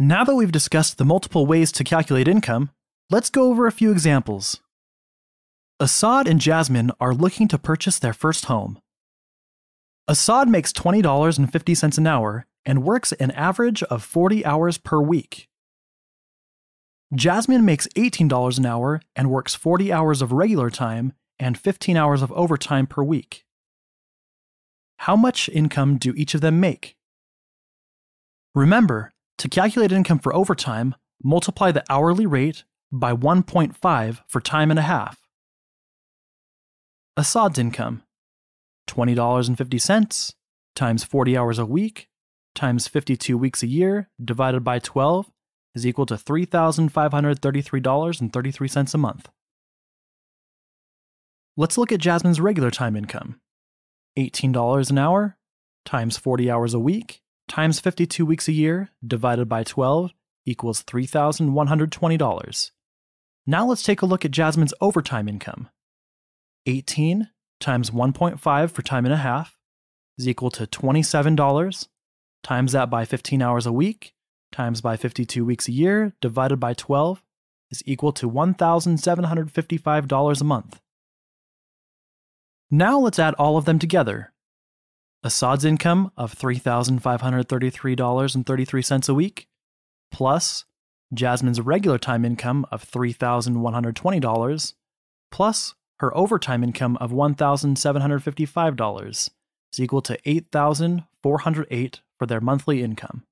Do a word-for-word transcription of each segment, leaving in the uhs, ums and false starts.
Now that we've discussed the multiple ways to calculate income, let's go over a few examples. Asad and Jasmine are looking to purchase their first home. Asad makes twenty dollars and fifty cents an hour and works an average of forty hours per week. Jasmine makes eighteen dollars an hour and works forty hours of regular time and fifteen hours of overtime per week. How much income do each of them make? Remember, to calculate income for overtime, multiply the hourly rate by one point five for time and a half. Asad's income: twenty dollars and fifty cents times forty hours a week times fifty-two weeks a year divided by twelve is equal to three thousand five hundred thirty-three dollars and thirty-three cents a month. Let's look at Jasmine's regular time income: eighteen dollars an hour times forty hours a week times fifty-two weeks a year divided by twelve equals three thousand one hundred twenty dollars. Now let's take a look at Jasmine's overtime income. eighteen times one point five for time and a half is equal to twenty-seven dollars, times that by fifteen hours a week, times by fifty-two weeks a year, divided by twelve is equal to one thousand seven hundred fifty-five dollars a month. Now let's add all of them together. Asad's income of three thousand five hundred thirty-three dollars and thirty-three cents a week, plus Jasmine's regular time income of three thousand one hundred twenty dollars, plus her overtime income of one thousand seven hundred fifty-five dollars is equal to eight thousand four hundred eight dollars for their monthly income.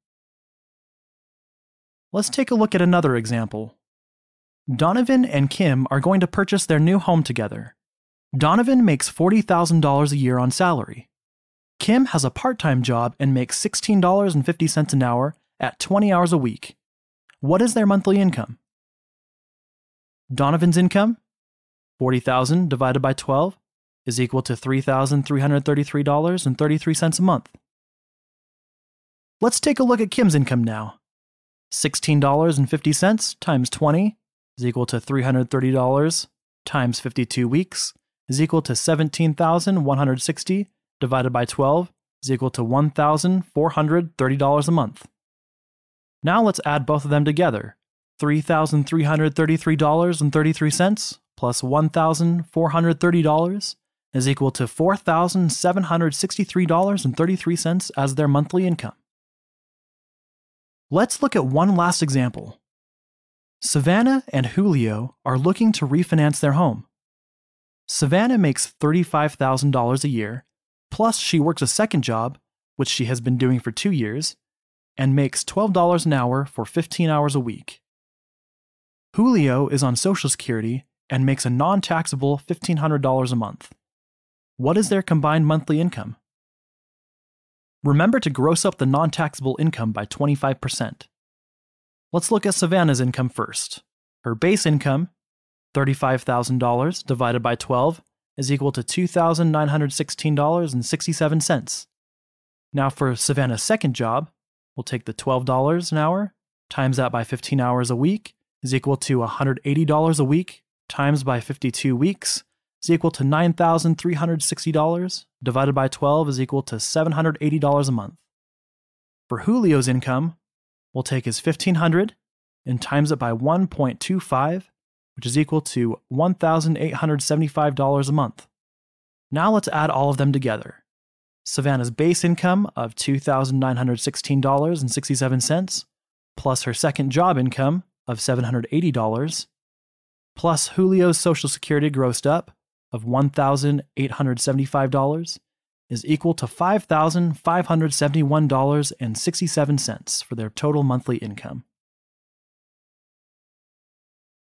Let's take a look at another example. Donovan and Kim are going to purchase their new home together. Donovan makes forty thousand dollars a year on salary. Kim has a part-time job and makes sixteen dollars and fifty cents an hour at twenty hours a week. What is their monthly income? Donovan's income: forty thousand divided by twelve is equal to three thousand three hundred thirty-three dollars and thirty-three cents a month. Let's take a look at Kim's income now. sixteen dollars and fifty cents times twenty is equal to three hundred thirty dollars times fifty-two weeks is equal to seventeen thousand one hundred sixty dollars divided by twelve is equal to one thousand four hundred thirty dollars a month. Now let's add both of them together. three thousand three hundred thirty-three dollars and thirty-three cents plus one thousand four hundred thirty dollars is equal to four thousand seven hundred sixty-three dollars and thirty-three cents as their monthly income. Let's look at one last example. Savannah and Julio are looking to refinance their home. Savannah makes thirty-five thousand dollars a year, plus she works a second job, which she has been doing for two years, and makes twelve dollars an hour for fifteen hours a week. Julio is on Social Security and makes a non-taxable fifteen hundred dollars a month. What is their combined monthly income? Remember to gross up the non-taxable income by twenty-five percent. Let's look at Savannah's income first. Her base income, thirty-five thousand dollars divided by twelve, is equal to two thousand nine hundred sixteen dollars and sixty-seven cents. Now for Savannah's second job, we'll take the twelve dollars an hour, times that by fifteen hours a week, is equal to one hundred eighty dollars a week, times by fifty-two weeks is equal to nine thousand three hundred sixty dollars divided by twelve is equal to seven hundred eighty dollars a month. For Julio's income, we'll take his fifteen hundred dollars and times it by one point two five, which is equal to one thousand eight hundred seventy-five dollars a month. Now let's add all of them together. Savannah's base income of two thousand nine hundred sixteen dollars and sixty-seven cents plus her second job income of seven hundred eighty dollars plus Julio's Social Security grossed up of one thousand eight hundred seventy-five dollars is equal to five thousand five hundred seventy-one dollars and sixty-seven cents for their total monthly income.